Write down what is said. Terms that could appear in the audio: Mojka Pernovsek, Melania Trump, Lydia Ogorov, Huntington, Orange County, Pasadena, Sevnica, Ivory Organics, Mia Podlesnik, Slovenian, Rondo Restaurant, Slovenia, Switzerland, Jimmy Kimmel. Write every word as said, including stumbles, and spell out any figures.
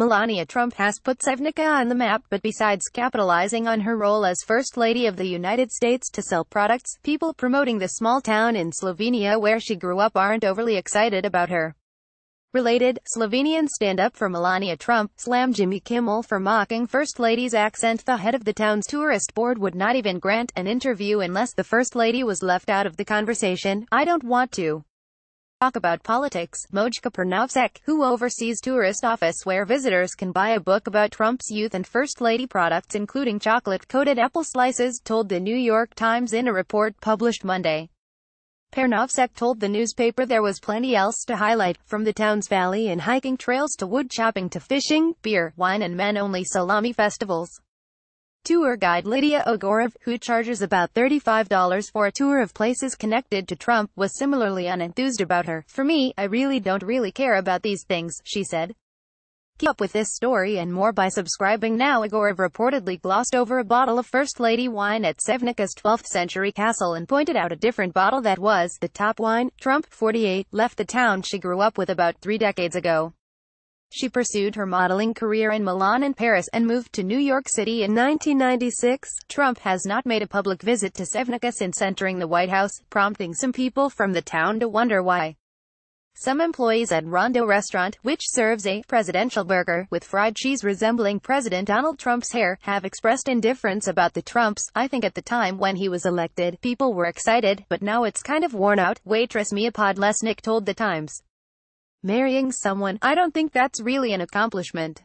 Melania Trump has put Sevnica on the map, but besides capitalizing on her role as First Lady of the United States to sell products, people promoting the small town in Slovenia where she grew up aren't overly excited about her. Related, Slovenians stand up for Melania Trump, slam Jimmy Kimmel for mocking First Lady's accent. The head of the town's tourist board would not even grant an interview unless the First Lady was left out of the conversation. I don't want to talk about politics. Mojka Pernovsek, who oversees tourist office where visitors can buy a book about Trump's youth and First Lady products including chocolate-coated apple slices, told the New York Times in a report published Monday. Pernovsek told the newspaper there was plenty else to highlight, from the town's valley and hiking trails to wood chopping to fishing, beer, wine and men-only salami festivals. Tour guide Lydia Ogorov, who charges about thirty-five dollars for a tour of places connected to Trump, was similarly unenthused about her. For me, I really don't really care about these things, she said. Keep up with this story and more by subscribing now. Ogorov reportedly glossed over a bottle of First Lady wine at Sevnica's twelfth century castle and pointed out a different bottle that was the top wine. Trump, forty-eight, left the town she grew up with about three decades ago. She pursued her modeling career in Milan and Paris and moved to New York City in nineteen ninety-six. Trump has not made a public visit to Sevnica since entering the White House, prompting some people from the town to wonder why. Some employees at Rondo Restaurant, which serves a presidential burger with fried cheese resembling President Donald Trump's hair, have expressed indifference about the Trumps. I think at the time when he was elected, people were excited, but now it's kind of worn out, waitress Mia Podlesnik told The Times. Marrying someone, I don't think that's really an accomplishment.